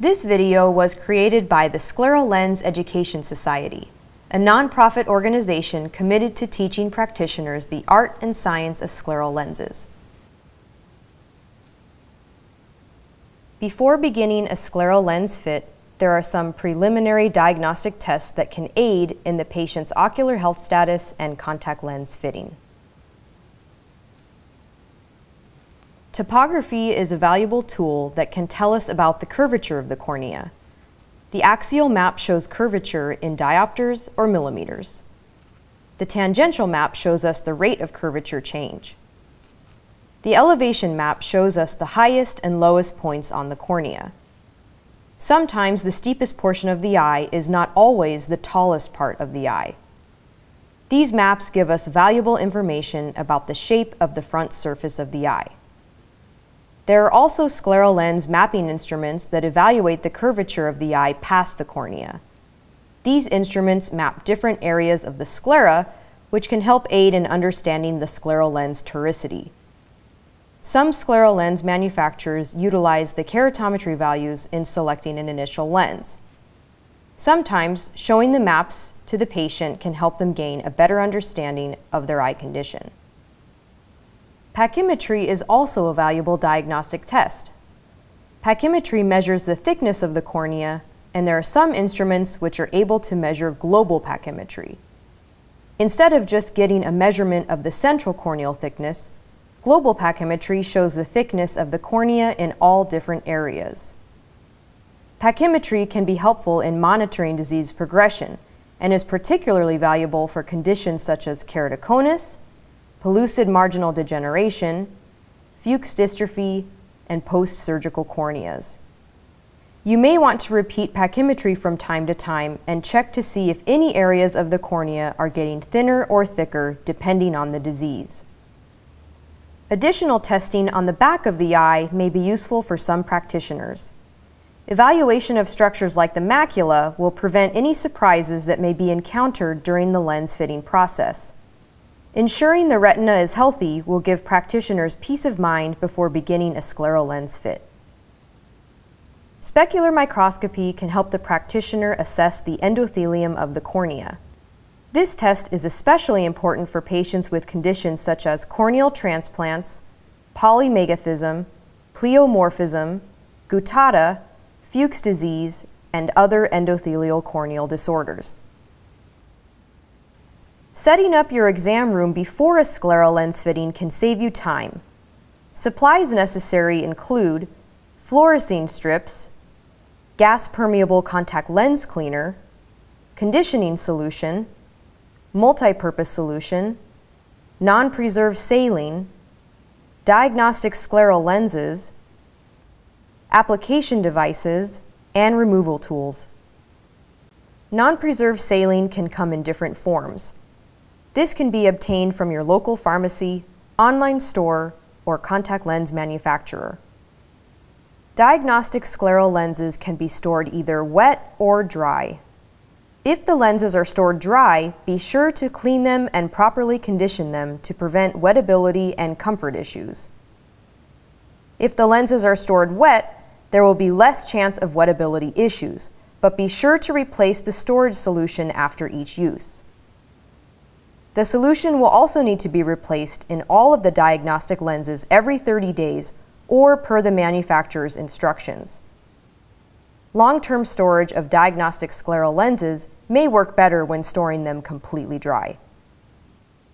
This video was created by the Scleral Lens Education Society, a nonprofit organization committed to teaching practitioners the art and science of scleral lenses. Before beginning a scleral lens fit, there are some preliminary diagnostic tests that can aid in the patient's ocular health status and contact lens fitting. Topography is a valuable tool that can tell us about the curvature of the cornea. The axial map shows curvature in diopters or millimeters. The tangential map shows us the rate of curvature change. The elevation map shows us the highest and lowest points on the cornea. Sometimes the steepest portion of the eye is not always the tallest part of the eye. These maps give us valuable information about the shape of the front surface of the eye. There are also scleral lens mapping instruments that evaluate the curvature of the eye past the cornea. These instruments map different areas of the sclera, which can help aid in understanding the scleral lens toricity. Some scleral lens manufacturers utilize the keratometry values in selecting an initial lens. Sometimes, showing the maps to the patient can help them gain a better understanding of their eye condition. Pachymetry is also a valuable diagnostic test. Pachymetry measures the thickness of the cornea, and there are some instruments which are able to measure global pachymetry. Instead of just getting a measurement of the central corneal thickness, global pachymetry shows the thickness of the cornea in all different areas. Pachymetry can be helpful in monitoring disease progression and is particularly valuable for conditions such as keratoconus, pellucid marginal degeneration, Fuchs dystrophy, and post-surgical corneas. You may want to repeat pachymetry from time to time and check to see if any areas of the cornea are getting thinner or thicker depending on the disease. Additional testing on the back of the eye may be useful for some practitioners. Evaluation of structures like the macula will prevent any surprises that may be encountered during the lens fitting process. Ensuring the retina is healthy will give practitioners peace of mind before beginning a scleral lens fit. Specular microscopy can help the practitioner assess the endothelium of the cornea. This test is especially important for patients with conditions such as corneal transplants, polymegethism, pleomorphism, guttata, Fuchs disease, and other endothelial corneal disorders. Setting up your exam room before a scleral lens fitting can save you time. Supplies necessary include fluorescein strips, gas-permeable contact lens cleaner, conditioning solution, multipurpose solution, non-preserved saline, diagnostic scleral lenses, application devices, and removal tools. Non-preserved saline can come in different forms. This can be obtained from your local pharmacy, online store, or contact lens manufacturer. Diagnostic scleral lenses can be stored either wet or dry. If the lenses are stored dry, be sure to clean them and properly condition them to prevent wettability and comfort issues. If the lenses are stored wet, there will be less chance of wettability issues, but be sure to replace the storage solution after each use. The solution will also need to be replaced in all of the diagnostic lenses every 30 days or per the manufacturer's instructions. Long-term storage of diagnostic scleral lenses may work better when storing them completely dry.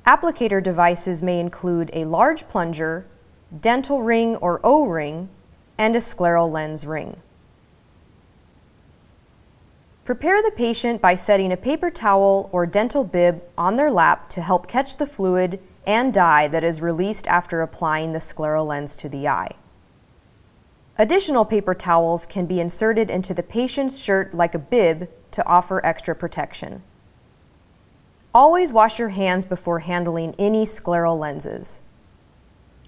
Applicator devices may include a large plunger, dental ring or O-ring, and a scleral lens ring. Prepare the patient by setting a paper towel or dental bib on their lap to help catch the fluid and dye that is released after applying the scleral lens to the eye. Additional paper towels can be inserted into the patient's shirt like a bib to offer extra protection. Always wash your hands before handling any scleral lenses.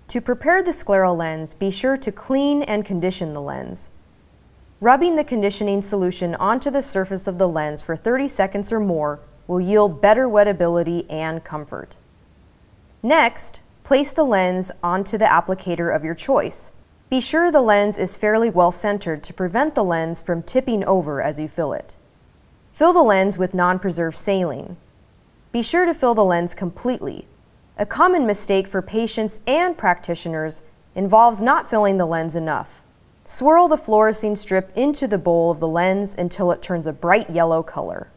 To prepare the scleral lens, be sure to clean and condition the lens. Rubbing the conditioning solution onto the surface of the lens for 30 seconds or more will yield better wettability and comfort. Next, place the lens onto the applicator of your choice, Be sure the lens is fairly well centered to prevent the lens from tipping over as you fill it. Fill the lens with non-preserved saline. Be sure to fill the lens completely. A common mistake for patients and practitioners involves not filling the lens enough. Swirl the fluorescein strip into the bowl of the lens until it turns a bright yellow color.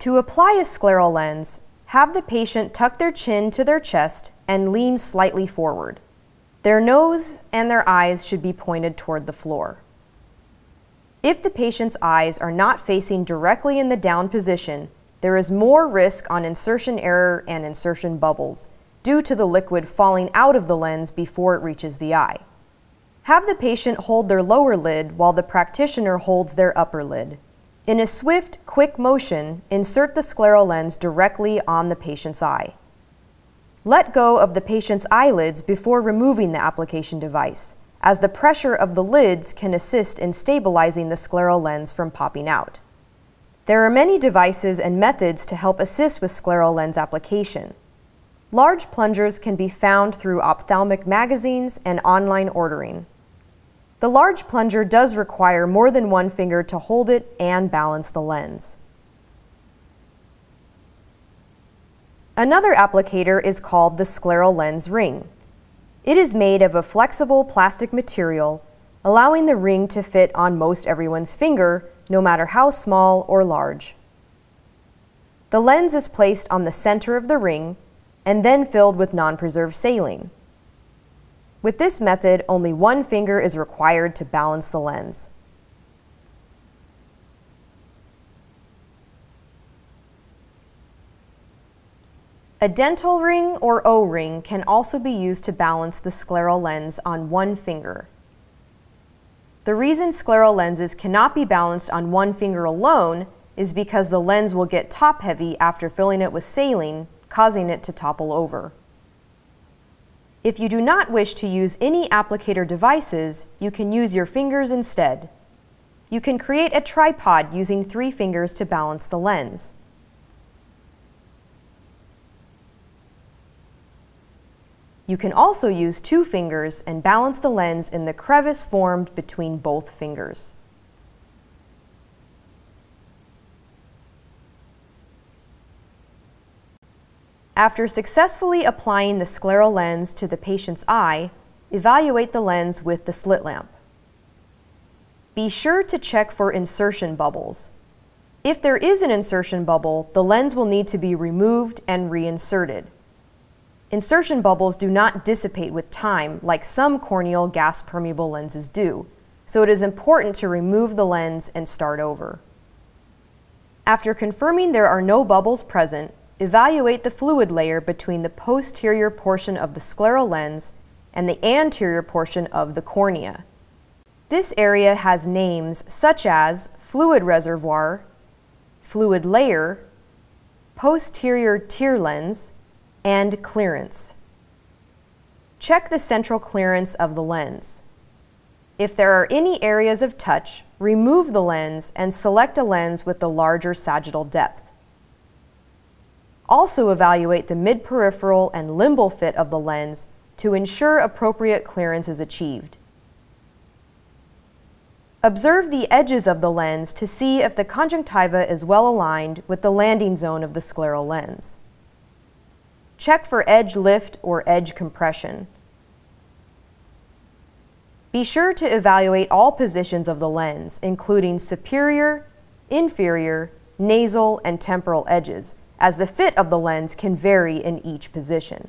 To apply a scleral lens, have the patient tuck their chin to their chest and lean slightly forward. Their nose and their eyes should be pointed toward the floor. If the patient's eyes are not facing directly in the down position, there is more risk on insertion error and insertion bubbles due to the liquid falling out of the lens before it reaches the eye. Have the patient hold their lower lid while the practitioner holds their upper lid. In a swift, quick motion, insert the scleral lens directly on the patient's eye. Let go of the patient's eyelids before removing the application device, as the pressure of the lids can assist in stabilizing the scleral lens from popping out. There are many devices and methods to help assist with scleral lens application. Large plungers can be found through ophthalmic magazines and online ordering. The large plunger does require more than one finger to hold it and balance the lens. Another applicator is called the scleral lens ring. It is made of a flexible plastic material, allowing the ring to fit on most everyone's finger, no matter how small or large. The lens is placed on the center of the ring and then filled with non-preserved saline. With this method, only one finger is required to balance the lens. A dental ring or O-ring can also be used to balance the scleral lens on one finger. The reason scleral lenses cannot be balanced on one finger alone is because the lens will get top-heavy after filling it with saline, causing it to topple over. If you do not wish to use any applicator devices, you can use your fingers instead. You can create a tripod using 3 fingers to balance the lens. You can also use 2 fingers and balance the lens in the crevice formed between both fingers. After successfully applying the scleral lens to the patient's eye, evaluate the lens with the slit lamp. Be sure to check for insertion bubbles. If there is an insertion bubble, the lens will need to be removed and reinserted. Insertion bubbles do not dissipate with time like some corneal gas permeable lenses do, so it is important to remove the lens and start over. After confirming there are no bubbles present, evaluate the fluid layer between the posterior portion of the scleral lens and the anterior portion of the cornea. This area has names such as fluid reservoir, fluid layer, posterior tear lens, and clearance. Check the central clearance of the lens. If there are any areas of touch, remove the lens and select a lens with the larger sagittal depth. Also evaluate the mid-peripheral and limbal fit of the lens to ensure appropriate clearance is achieved. Observe the edges of the lens to see if the conjunctiva is well aligned with the landing zone of the scleral lens. Check for edge lift or edge compression. Be sure to evaluate all positions of the lens, including superior, inferior, nasal, and temporal edges, as the fit of the lens can vary in each position.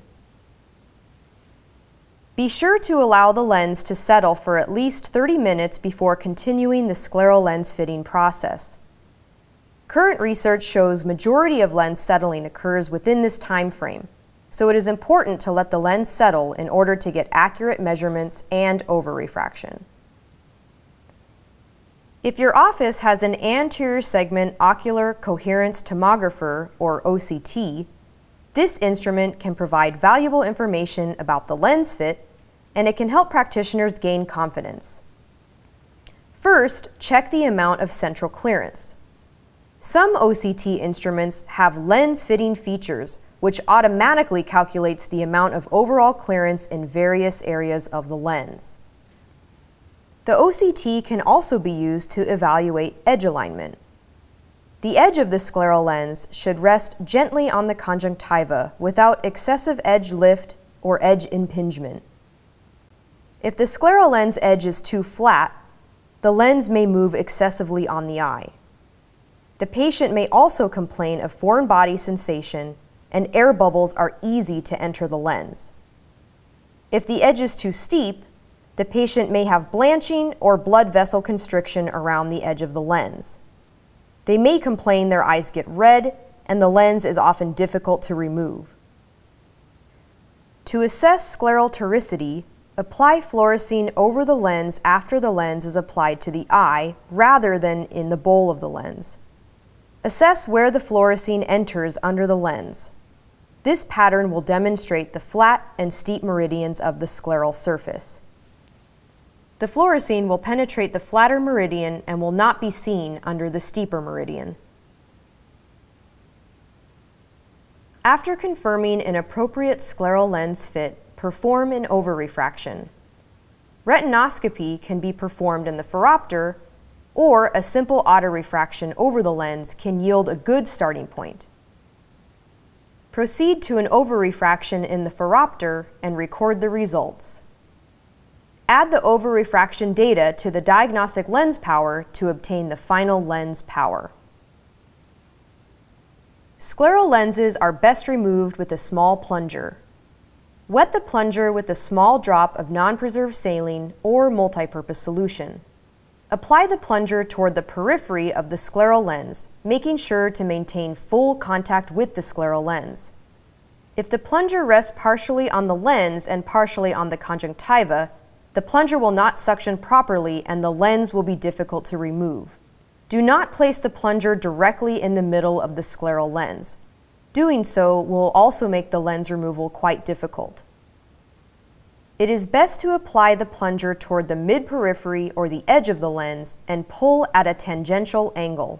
Be sure to allow the lens to settle for at least 30 minutes before continuing the scleral lens fitting process. Current research shows majority of lens settling occurs within this time frame, so it is important to let the lens settle in order to get accurate measurements and over-refraction. If your office has an anterior segment ocular coherence tomographer, or OCT, this instrument can provide valuable information about the lens fit, and it can help practitioners gain confidence. First, check the amount of central clearance. Some OCT instruments have lens fitting features, which automatically calculates the amount of overall clearance in various areas of the lens. The OCT can also be used to evaluate edge alignment. The edge of the scleral lens should rest gently on the conjunctiva without excessive edge lift or edge impingement. If the scleral lens edge is too flat, the lens may move excessively on the eye. The patient may also complain of foreign body sensation, and air bubbles are easy to enter the lens. If the edge is too steep, the patient may have blanching or blood vessel constriction around the edge of the lens. They may complain their eyes get red, and the lens is often difficult to remove. To assess scleral toricity, apply fluorescein over the lens after the lens is applied to the eye, rather than in the bowl of the lens. Assess where the fluorescein enters under the lens. This pattern will demonstrate the flat and steep meridians of the scleral surface. The fluorescein will penetrate the flatter meridian and will not be seen under the steeper meridian. After confirming an appropriate scleral lens fit, perform an overrefraction. Retinoscopy can be performed in the phoropter, or a simple autorefraction over the lens can yield a good starting point. Proceed to an overrefraction in the phoropter and record the results. Add the overrefraction data to the diagnostic lens power to obtain the final lens power. Scleral lenses are best removed with a small plunger. Wet the plunger with a small drop of non-preserved saline or multipurpose solution. Apply the plunger toward the periphery of the scleral lens, making sure to maintain full contact with the scleral lens. If the plunger rests partially on the lens and partially on the conjunctiva, the plunger will not suction properly and the lens will be difficult to remove. Do not place the plunger directly in the middle of the scleral lens. Doing so will also make the lens removal quite difficult. It is best to apply the plunger toward the mid-periphery or the edge of the lens and pull at a tangential angle.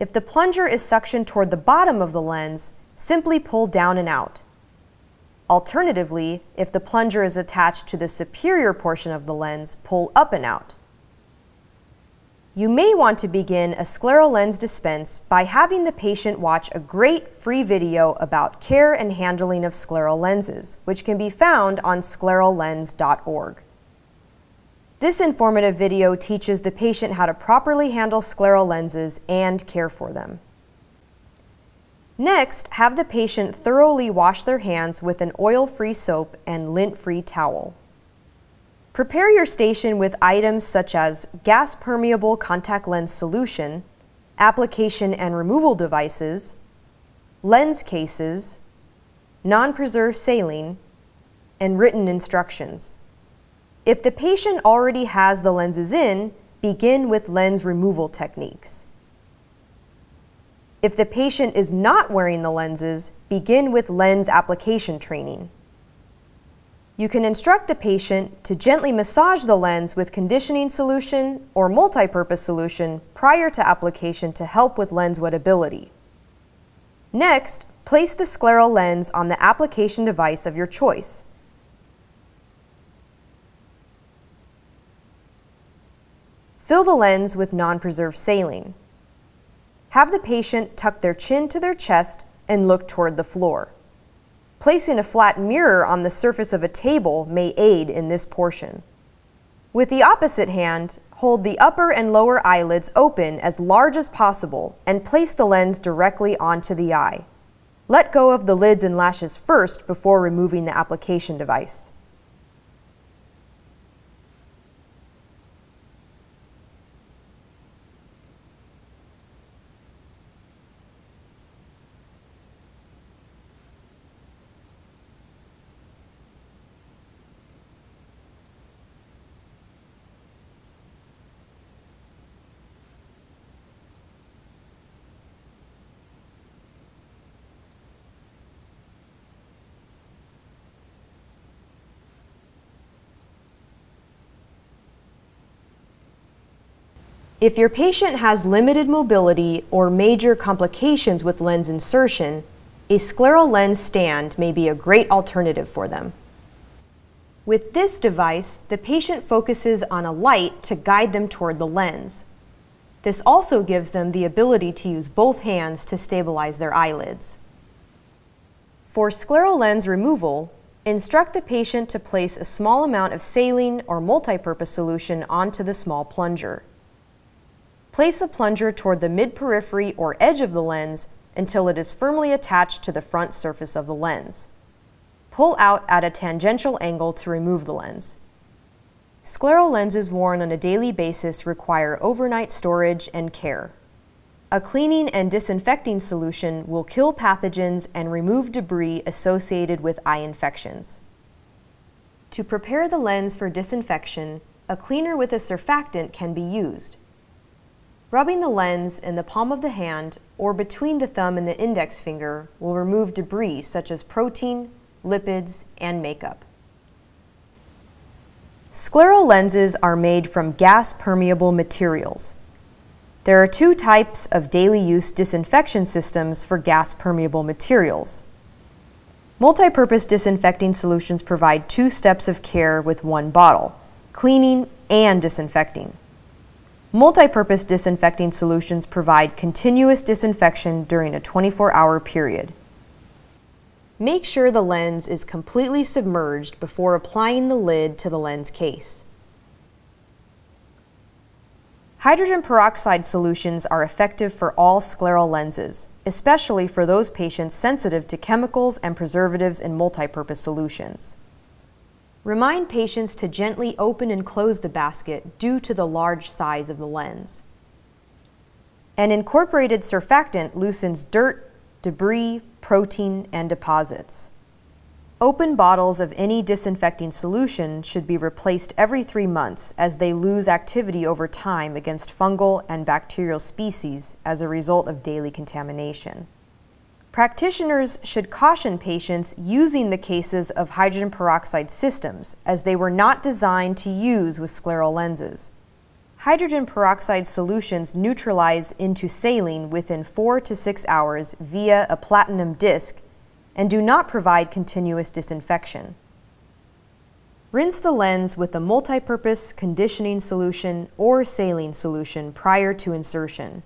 If the plunger is suctioned toward the bottom of the lens, simply pull down and out. Alternatively, if the plunger is attached to the superior portion of the lens, pull up and out. You may want to begin a scleral lens dispense by having the patient watch a great free video about care and handling of scleral lenses, which can be found on sclerallens.org. This informative video teaches the patient how to properly handle scleral lenses and care for them. Next, have the patient thoroughly wash their hands with an oil-free soap and lint-free towel. Prepare your station with items such as gas-permeable contact lens solution, application and removal devices, lens cases, non-preserved saline, and written instructions. If the patient already has the lenses in, begin with lens removal techniques. If the patient is not wearing the lenses, begin with lens application training. You can instruct the patient to gently massage the lens with conditioning solution or multipurpose solution prior to application to help with lens wettability. Next, place the scleral lens on the application device of your choice. Fill the lens with non-preserved saline. Have the patient tuck their chin to their chest and look toward the floor. Placing a flat mirror on the surface of a table may aid in this portion. With the opposite hand, hold the upper and lower eyelids open as large as possible and place the lens directly onto the eye. Let go of the lids and lashes first before removing the application device. If your patient has limited mobility or major complications with lens insertion, a scleral lens stand may be a great alternative for them. With this device, the patient focuses on a light to guide them toward the lens. This also gives them the ability to use both hands to stabilize their eyelids. For scleral lens removal, instruct the patient to place a small amount of saline or multipurpose solution onto the small plunger. Place the plunger toward the mid-periphery or edge of the lens until it is firmly attached to the front surface of the lens. Pull out at a tangential angle to remove the lens. Scleral lenses worn on a daily basis require overnight storage and care. A cleaning and disinfecting solution will kill pathogens and remove debris associated with eye infections. To prepare the lens for disinfection, a cleaner with a surfactant can be used. Rubbing the lens in the palm of the hand or between the thumb and the index finger will remove debris such as protein, lipids, and makeup. Scleral lenses are made from gas-permeable materials. There are two types of daily use disinfection systems for gas-permeable materials. Multipurpose disinfecting solutions provide two steps of care with one bottle, cleaning and disinfecting. Multipurpose disinfecting solutions provide continuous disinfection during a 24-hour period. Make sure the lens is completely submerged before applying the lid to the lens case. Hydrogen peroxide solutions are effective for all scleral lenses, especially for those patients sensitive to chemicals and preservatives in multipurpose solutions. Remind patients to gently open and close the basket due to the large size of the lens. An incorporated surfactant loosens dirt, debris, protein, and deposits. Open bottles of any disinfecting solution should be replaced every 3 months as they lose activity over time against fungal and bacterial species as a result of daily contamination. Practitioners should caution patients using the cases of hydrogen peroxide systems as they were not designed to use with scleral lenses. Hydrogen peroxide solutions neutralize into saline within 4 to 6 hours via a platinum disc and do not provide continuous disinfection. Rinse the lens with a multipurpose conditioning solution or saline solution prior to insertion.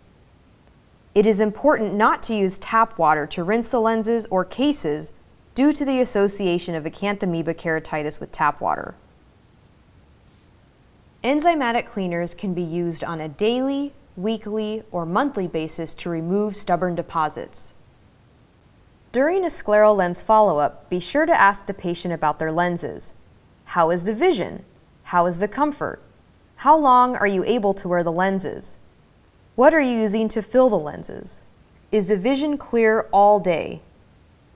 It is important not to use tap water to rinse the lenses or cases due to the association of acanthamoeba keratitis with tap water. Enzymatic cleaners can be used on a daily, weekly, or monthly basis to remove stubborn deposits. During a scleral lens follow-up, be sure to ask the patient about their lenses. How is the vision? How is the comfort? How long are you able to wear the lenses? What are you using to fill the lenses? Is the vision clear all day?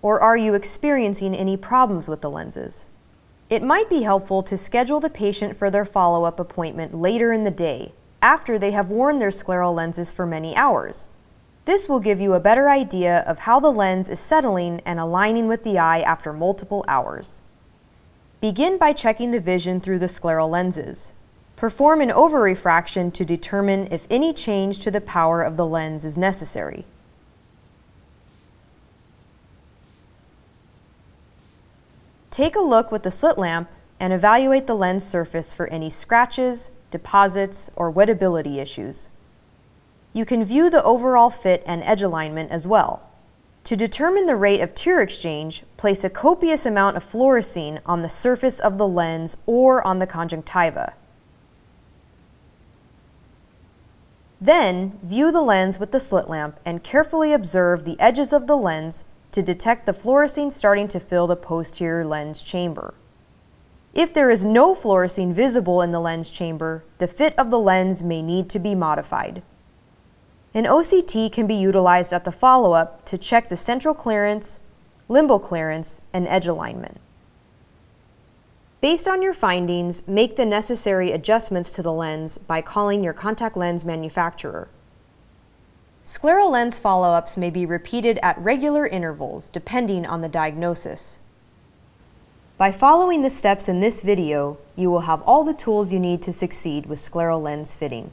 Or are you experiencing any problems with the lenses? It might be helpful to schedule the patient for their follow-up appointment later in the day, after they have worn their scleral lenses for many hours. This will give you a better idea of how the lens is settling and aligning with the eye after multiple hours. Begin by checking the vision through the scleral lenses. Perform an overrefraction to determine if any change to the power of the lens is necessary. Take a look with the slit lamp and evaluate the lens surface for any scratches, deposits, or wettability issues. You can view the overall fit and edge alignment as well. To determine the rate of tear exchange, place a copious amount of fluorescein on the surface of the lens or on the conjunctiva. Then, view the lens with the slit lamp and carefully observe the edges of the lens to detect the fluorescein starting to fill the posterior lens chamber. If there is no fluorescein visible in the lens chamber, the fit of the lens may need to be modified. An OCT can be utilized at the follow-up to check the central clearance, limbal clearance, and edge alignment. Based on your findings, make the necessary adjustments to the lens by calling your contact lens manufacturer. Scleral lens follow-ups may be repeated at regular intervals depending on the diagnosis. By following the steps in this video, you will have all the tools you need to succeed with scleral lens fitting.